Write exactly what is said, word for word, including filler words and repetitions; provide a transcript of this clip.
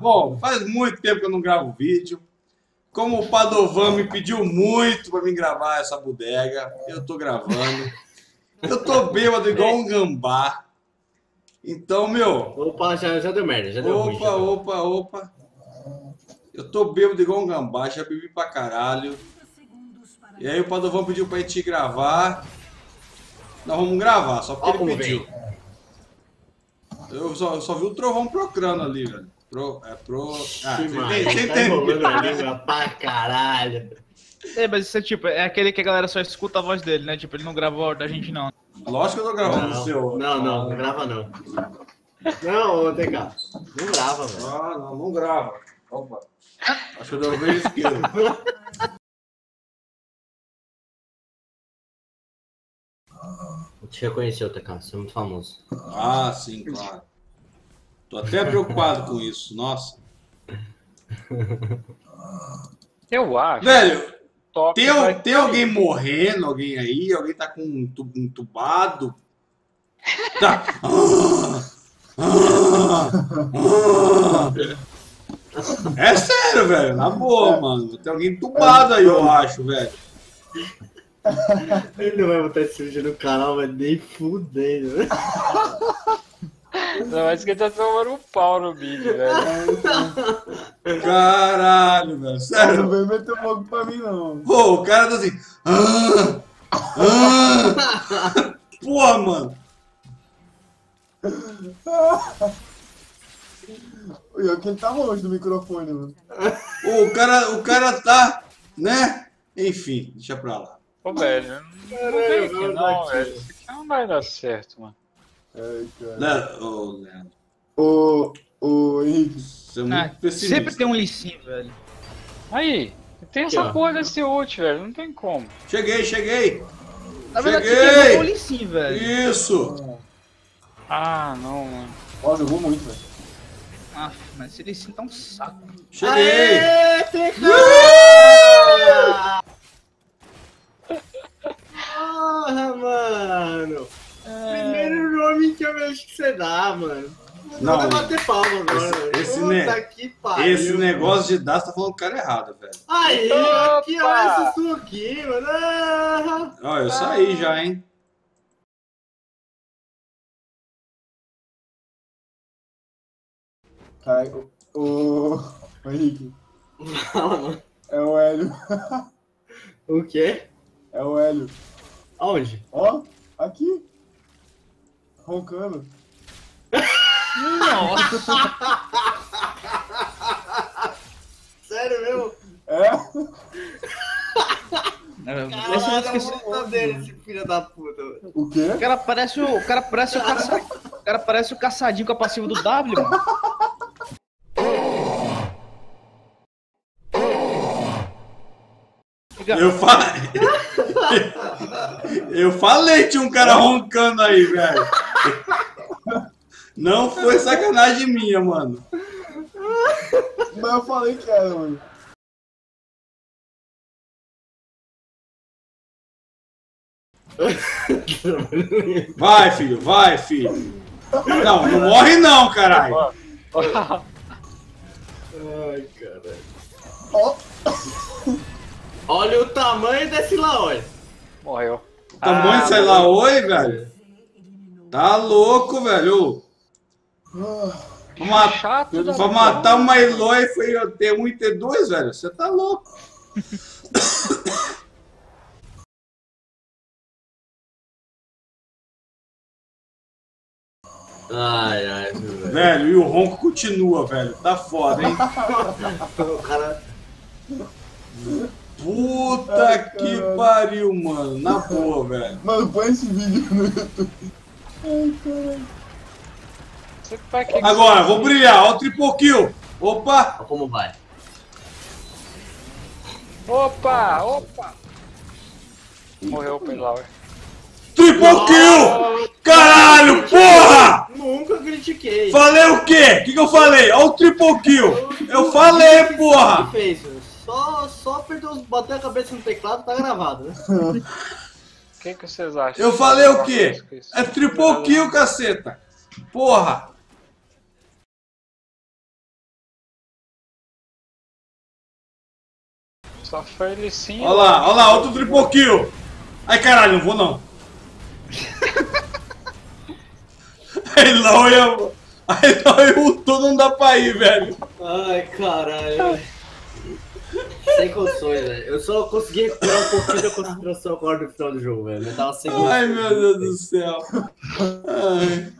bom, faz muito tempo que eu não gravo vídeo. Como o Padovan me pediu muito para mim gravar essa bodega, eu tô gravando. Eu tô bêbado igual um gambá. Então, meu... Opa, já, já deu merda, já deu Opa, ruim, já opa, deu. opa. Eu tô bêbado igual um gambá, já bebi pra caralho. E aí o Padovan pediu pra gente gravar. Nós vamos gravar, só porque ó, ele pediu. Vem. Eu só, eu só vi o trovão procurando ali, velho. Pro, é pro... Ah, sim, tem, tem, tem, tá enrolando a língua pra caralho. É, mas isso é tipo, é aquele que a galera só escuta a voz dele, né? Tipo, ele não gravou da gente, não. Lógico que eu tô gravando não, o seu. Não, não, não grava não. Não, ô, T K. Não grava, velho. Ah, não, não grava. Opa. Acho que eu dei um beijo esquerdo. Te reconheceu, Tecano, você é muito famoso. Ah, sim, claro. Tô até preocupado com isso, nossa. Eu acho. Velho, tem, vai... tem alguém morrendo, alguém aí, alguém tá com um entubado. Tá. É sério, velho, na boa, mano. Tem alguém entubado aí, eu acho, velho. Ele não vai botar esse vídeo no canal, mas nem fudendo. Não, acho que ele tá tomando um pau no vídeo, velho. Caralho, velho. Sério? Não vai meter um pouco pra mim, não. Pô, o cara tá assim. Ah, ah. Porra, mano. Olha que ele tá longe do microfone, mano. Pô, o cara, o cara tá, né? Enfim, deixa pra lá. Ô, velho, não vem aqui não, velho. Isso aqui não vai dar certo, mano. Ai, cara. Ô, oh, oh, oh, Henrique, você é muito pessimista. Sempre tem um licinho, velho. Aí, tem essa que porra desse ult, velho. Não tem como. Cheguei, cheguei. Na verdade, cheguei. Tem um licinho, velho. Isso. Ah, não, mano. Ó, jogou muito, velho. Ah, mas esse licinho tá um saco. Cheguei. Aê, tem que... ah! Porra, mano! É... Primeiro nome que eu vejo que você dá, mano. Não, não bater palma agora. Esse, mano. Esse, ne... que pariu, esse negócio mano. de dar, você tá falando o cara errado, velho. Aí, Opa! que olha isso aqui, mano. Olha, eu saí já, hein. Ai, o... o... o Henrique. Fala, mano. É o Hélio. O quê? É o Hélio. Aonde? Ó, aqui. Roncando. Nossa. Sério mesmo? É? Caralho, a multa dele, esse filho da puta. O quê? O cara parece o, o, cara parece o, caça, o, cara parece o caçadinho com a passiva do W, mano. Eu falei... Eu falei que tinha um cara roncando aí, velho. Não foi sacanagem minha, mano. Mas eu falei que era, mano. Vai, filho, vai, filho. Não, não morre não, caralho. Ai, caralho. Oh. Olha o tamanho desse Laoi. Morreu. O tamanho ah, desse Laoi, velho? Tá louco, velho. Pra matar, pra matar o Maylo e foi T um e T dois, velho. Você tá louco. Ai, ai, velho. Velho, e o ronco continua, velho. Tá foda, hein? O cara... Puta Ai, que pariu, mano. Na boa, velho. Mano, põe esse vídeo no YouTube. Ai, caralho. Você tá aqui Agora, vou brilhar. Olha o triple kill. Opa. Olha como vai. Opa, opa. Morreu o Penlauer. Triple oh, kill! Caralho, porra! Nunca critiquei. Falei o quê? O que, que eu falei? Olha o triple kill. Eu falei, porra. Só, só perdeu, bateu a cabeça no teclado, tá gravado, né? O que, que vocês acham? Eu falei o quê? É triple kill, caceta! Porra! Só foi ele sim. Olha lá, olha lá, outro triple kill. Ai caralho, não vou não. Aí Laoi, aí Laoi ultou, não dá pra ir, velho. Ai caralho. Sem condições, velho. Eu só consegui recuperar um pouquinho da concentração agora no final do jogo, velho. Eu tava sem. Ai meu Deus do céu. Ai.